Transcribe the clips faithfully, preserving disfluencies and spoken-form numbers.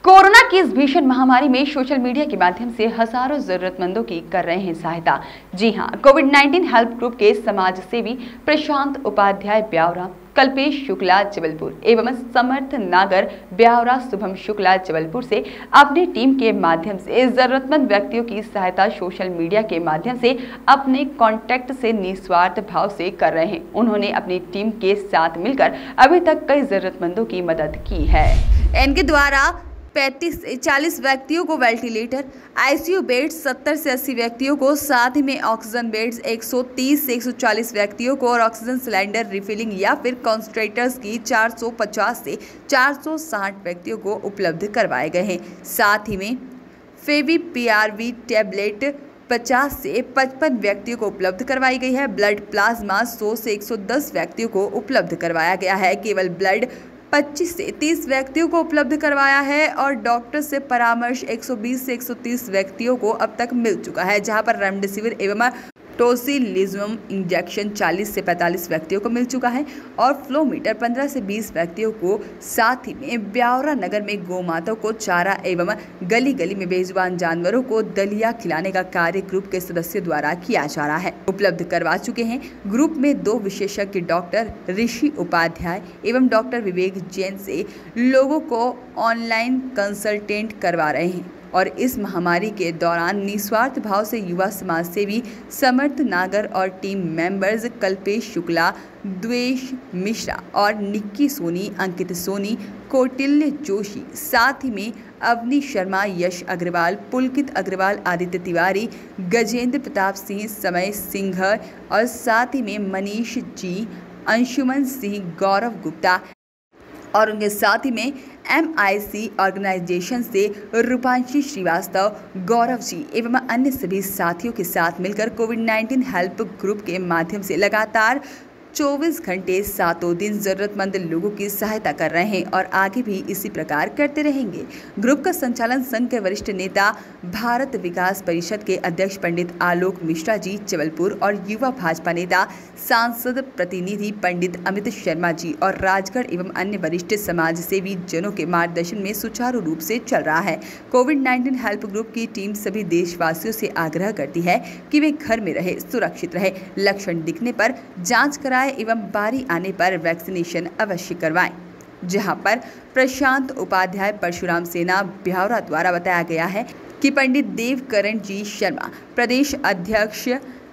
Corona की इस भीषण महामारी में सोशल मीडिया के माध्यम से हजारों जरूरतमंदों की कर रहे हैं सहायता। जी हां, कोविड नाइन्टीन हेल्प ग्रुप के समाज सेवी प्रशांत उपाध्याय ब्यावरा, कल्पेश शुक्ला जबलपुर एवं समर्थ नागर ब्यावरा, शुभम शुक्ला जबलपुर से अपनी टीम के माध्यम से जरूरतमंद व्यक्तियों की सहायता सोशल मीडिया के माध्यम से अपने कॉन्टैक्ट से निस्वार्थ भाव से कर रहे हैं। उन्होंने अपनी टीम के साथ मिलकर अभी तक कई जरूरतमंदों की मदद की है। इनके द्वारा पैंतीस से चालीस व्यक्तियों को वेंटिलेटर, आईसीयू बेड्स, सत्तर से अस्सी व्यक्तियों को, साथ ही में ऑक्सीजन बेड्स एक सौ तीस से एक सौ चालीस व्यक्तियों को और ऑक्सीजन सिलेंडर रिफिलिंग या फिर कंसंट्रेटर्स की चार सौ पचास से चार सौ साठ व्यक्तियों को उपलब्ध करवाए गए हैं। साथ ही में फेवीपीआर टैबलेट पचास से पचपन व्यक्तियों को उपलब्ध करवाई गई है। ब्लड प्लाज्मा सौ से एक सौ दस व्यक्तियों को उपलब्ध करवाया गया है। केवल ब्लड पच्चीस से तीस व्यक्तियों को उपलब्ध करवाया है और डॉक्टर से परामर्श एक सौ बीस से एक सौ तीस व्यक्तियों को अब तक मिल चुका है, जहां पर रेमडेसिविर एवं टोसीलिजम इंजेक्शन चालीस से पैंतालीस व्यक्तियों को मिल चुका है और फ्लोमीटर पंद्रह से बीस व्यक्तियों को। साथ ही में ब्यावरा नगर में गौमाता को चारा एवं गली गली में बेजुबान जानवरों को दलिया खिलाने का कार्य ग्रुप के सदस्यों द्वारा किया जा रहा है। उपलब्ध करवा चुके हैं। ग्रुप में दो विशेषज्ञ डॉक्टर ऋषि उपाध्याय एवं डॉक्टर विवेक जैन से लोगों को ऑनलाइन कंसल्टेंट करवा रहे हैं और इस महामारी के दौरान निस्वार्थ भाव से युवा समाज सेवी समर्थ नागर और टीम मेंबर्स कल्पेश शुक्ला, द्वैष मिश्रा और निक्की सोनी, अंकित सोनी, कौटिल जोशी, साथ ही में अवनी शर्मा, यश अग्रवाल, पुलकित अग्रवाल, आदित्य तिवारी, गजेंद्र प्रताप सिंह, समय सिंह और साथ ही में मनीष जी, अंशुमन सिंह, गौरव गुप्ता और उनके साथ ही में एम आई सी ऑर्गेनाइजेशन से रूपांशी श्रीवास्तव, गौरव जी एवं अन्य सभी साथियों के साथ मिलकर कोविड नाइन्टीन हेल्प ग्रुप के माध्यम से लगातार चौबीस घंटे सातों दिन ज़रूरतमंद लोगों की सहायता कर रहे हैं और आगे भी इसी प्रकार करते रहेंगे। ग्रुप का संचालन संघ के वरिष्ठ नेता भारत विकास परिषद के अध्यक्ष पंडित आलोक मिश्रा जी जबलपुर और युवा भाजपा नेता सांसद प्रतिनिधि पंडित अमित शर्मा जी और राजगढ़ एवं अन्य वरिष्ठ समाज सेवी जनों के मार्गदर्शन में सुचारू रूप से चल रहा है। कोविड नाइन्टीन हेल्प ग्रुप की टीम सभी देशवासियों से आग्रह करती है कि वे घर में रहे, सुरक्षित रहे, लक्षण दिखने पर जाँच कराए एवं बारी आने पर वैक्सीनेशन अवश्य करवाएं। जहां पर प्रशांत उपाध्याय परशुराम सेना ब्यावरा द्वारा बताया गया है कि पंडित देवकरण जी शर्मा प्रदेश अध्यक्ष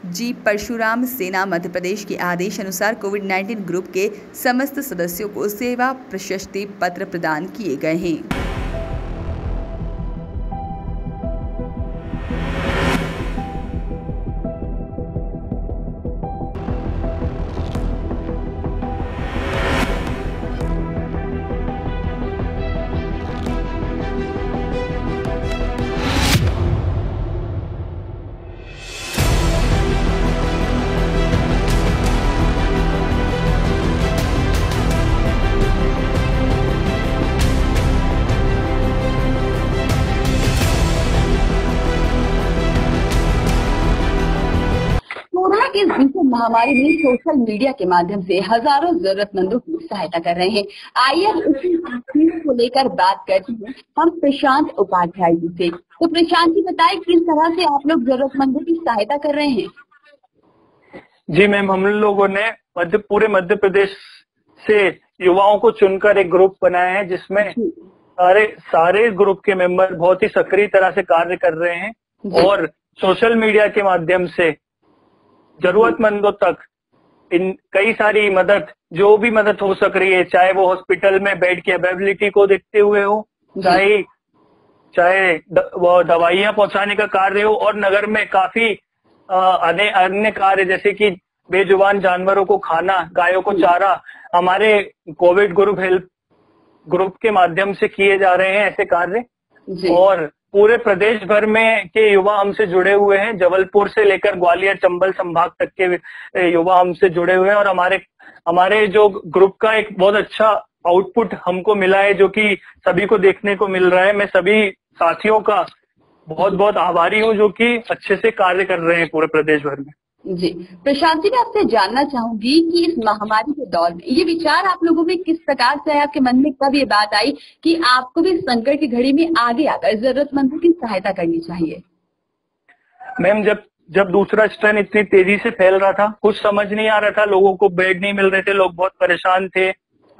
जी परशुराम सेना मध्य प्रदेश के आदेश अनुसार कोविड नाइन्टीन ग्रुप के समस्त सदस्यों को सेवा प्रशस्ति पत्र प्रदान किए गए हैं। महामारी में सोशल मीडिया के माध्यम से हजारों जरूरतमंदों की सहायता कर रहे हैं। आइए इसी चीज को लेकर बात करते हैं हम प्रशांत उपाध्याय जी से। तो प्रशांत जी बताएं, किस तरह से आप लोग जरूरतमंदों की सहायता कर रहे हैं? जी मैम, हम लोगों ने मध्य पूरे मध्य प्रदेश से युवाओं को चुनकर एक ग्रुप बनाया है जिसमें सारे सारे ग्रुप के मेंबर बहुत ही सक्रिय तरह से कार्य कर रहे हैं और सोशल मीडिया के माध्यम से जरूरतमंदों तक इन कई सारी मदद, जो भी मदद हो सक रही है, चाहे वो हॉस्पिटल में बेड की अवेलेबिलिटी को देखते हुए हो, चाहे चाहे दवाइयां पहुंचाने का कार्य हो और नगर में काफी अन्य कार्य जैसे कि बेजुबान जानवरों को खाना, गायों को चारा, हमारे कोविड ग्रुप हेल्प ग्रुप के माध्यम से किए जा रहे हैं ऐसे कार्य। और पूरे प्रदेश भर में के युवा हमसे जुड़े हुए हैं, जबलपुर से लेकर ग्वालियर चंबल संभाग तक के युवा हमसे जुड़े हुए हैं और हमारे हमारे जो ग्रुप का एक बहुत अच्छा आउटपुट हमको मिला है जो कि सभी को देखने को मिल रहा है। मैं सभी साथियों का बहुत बहुत आभारी हूं जो कि अच्छे से कार्य कर रहे हैं पूरे प्रदेश भर में। जी प्रशांत जी, मैं आपसे जानना चाहूंगी कि इस महामारी के दौर में ये विचार आप लोगों में किस प्रकार से आया, आपके मन में कब ये बात आई कि आपको भी संकट की घड़ी में आगे आकर जरूरतमंदों की सहायता करनी चाहिए? मैम, जब जब दूसरा स्ट्रेन इतनी तेजी से फैल रहा था, कुछ समझ नहीं आ रहा था, लोगों को बेड नहीं मिल रहे थे, लोग बहुत परेशान थे।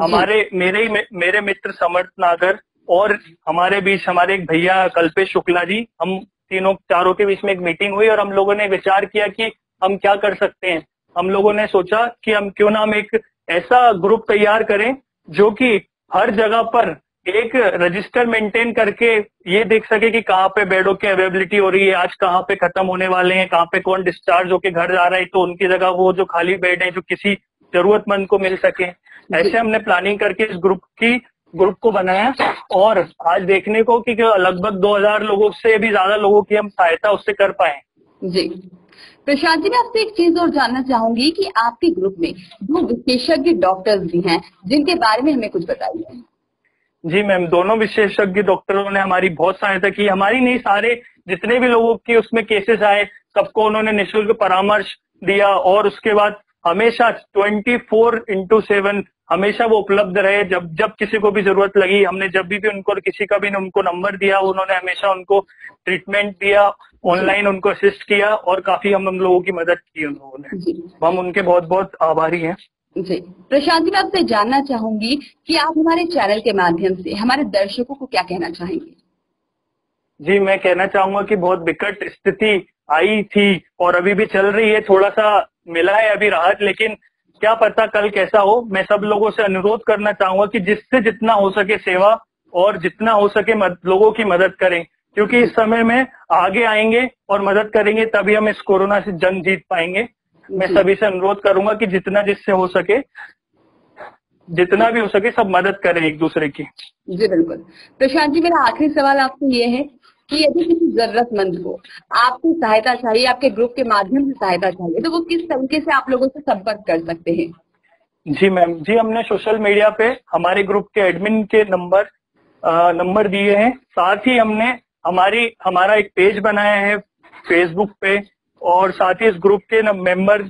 हमारे मेरे मेरे मित्र समर्थ नागर और हमारे बीच हमारे एक भैया कल्पेश शुक्ला जी, हम तीनों चारों के बीच में एक मीटिंग हुई और हम लोगों ने विचार किया कि हम क्या कर सकते हैं। हम लोगों ने सोचा कि हम क्यों ना हम एक ऐसा ग्रुप तैयार करें जो कि हर जगह पर एक रजिस्टर मेंटेन करके ये देख सके कि कहाँ पे बेडों की अवेलेबिलिटी हो रही है, आज कहाँ पे खत्म होने वाले हैं, कहाँ पे कौन डिस्चार्ज होके घर जा रहा है, तो उनकी जगह वो जो खाली बेड है जो किसी जरूरतमंद को मिल सके। ऐसे हमने प्लानिंग करके इस ग्रुप की ग्रुप को बनाया और आज देखने को कि लगभग दो हज़ार लोगों से भी ज्यादा लोगों की हम सहायता उससे कर पाए। जी प्रशांत जी, मैं आपसे एक चीज और जानना चाहूंगी कि आपके ग्रुप में दो विशेषज्ञ डॉक्टर्स भी हैं जिनके बारे में हमें कुछ बताइए। जी मैम, दोनों विशेषज्ञ डॉक्टरों ने हमारी बहुत सहायता की। हमारी नहीं, सारे जितने भी लोगों के उसमें केसेस आए सबको उन्होंने निःशुल्क परामर्श दिया और उसके बाद हमेशा चौबीस इंटू सेवन हमेशा वो उपलब्ध रहे। जब जब किसी को भी जरूरत लगी, हमने जब भी, भी उनको किसी का भी उनको नंबर दिया, उन्होंने हमेशा उनको ट्रीटमेंट दिया, ऑनलाइन उनको असिस्ट किया और काफी हम हम लोगों की मदद की उन लोगों ने। हम उनके बहुत बहुत आभारी हैं। जी प्रशांत जी, मैं आपसे जानना चाहूंगी कि आप हमारे चैनल के माध्यम से हमारे दर्शकों को क्या कहना चाहेंगे? जी मैं कहना चाहूंगा कि बहुत विकट स्थिति आई थी और अभी भी चल रही है, थोड़ा सा मिला है अभी राहत, लेकिन क्या पता कल कैसा हो। मैं सब लोगों से अनुरोध करना चाहूंगा कि जिससे जितना हो सके सेवा और जितना हो सके मद, लोगों की मदद करें, क्योंकि इस समय में आगे आएंगे और मदद करेंगे तभी हम इस कोरोना से जंग जीत पाएंगे। मैं सभी से अनुरोध करूंगा कि जितना जिससे हो सके जितना भी हो सके सब मदद करें एक दूसरे की। जी बिल्कुल। प्रशांत जी, मेरा आखिरी सवाल आपसे ये है कि यदि किसी जरूरतमंद को आपकी सहायता चाहिए, आपके ग्रुप के माध्यम से सहायता चाहिए, तो वो किस तरीके से आप लोगों से संपर्क कर सकते हैं? जी मैम, जी हमने सोशल मीडिया पे हमारे ग्रुप के एडमिन के नंबर आ, नंबर दिए हैं। साथ ही हमने हमारी हमारा एक पेज बनाया है फेसबुक पे और साथ ही इस ग्रुप के मेंबर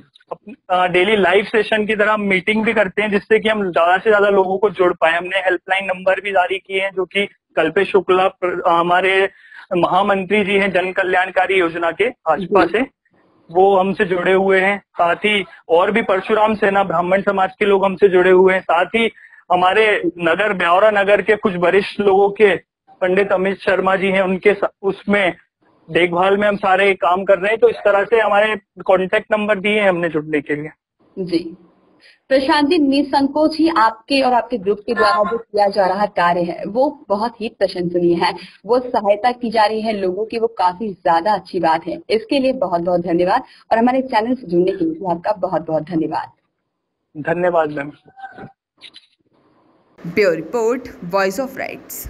डेली लाइव सेशन की तरह हम मीटिंग भी करते हैं जिससे कि हम ज्यादा से ज्यादा लोगों को जोड़ पाए। हमने हेल्पलाइन नंबर भी जारी किए हैं जो कि कल्पेश शुक्ला हमारे महामंत्री जी हैं जन कल्याणकारी योजना के भाजपा से, वो हमसे जुड़े हुए हैं। साथ ही और भी परशुराम सेना ब्राह्मण समाज के लोग हमसे जुड़े हुए हैं। साथ ही हमारे नगर ब्यावरा नगर के कुछ वरिष्ठ लोगों के पंडित अमित शर्मा जी हैं, उनके उसमें देखभाल में हम सारे काम कर रहे हैं। तो इस तरह से हमारे कॉन्टेक्ट नंबर दिए हैं हमने जुड़ने के लिए। जी प्रशांत जी, निसंकोच ही आपके और आपके ग्रुप के द्वारा जो किया जा रहा कार्य है वो बहुत ही प्रशंसनीय है, वो सहायता की जा रही है लोगों की, वो काफी ज्यादा अच्छी बात है। इसके लिए बहुत बहुत धन्यवाद और हमारे चैनल से जुड़ने के लिए आपका बहुत बहुत धन्यवाद। धन्यवाद ma'am. Bureau report, voice of rights.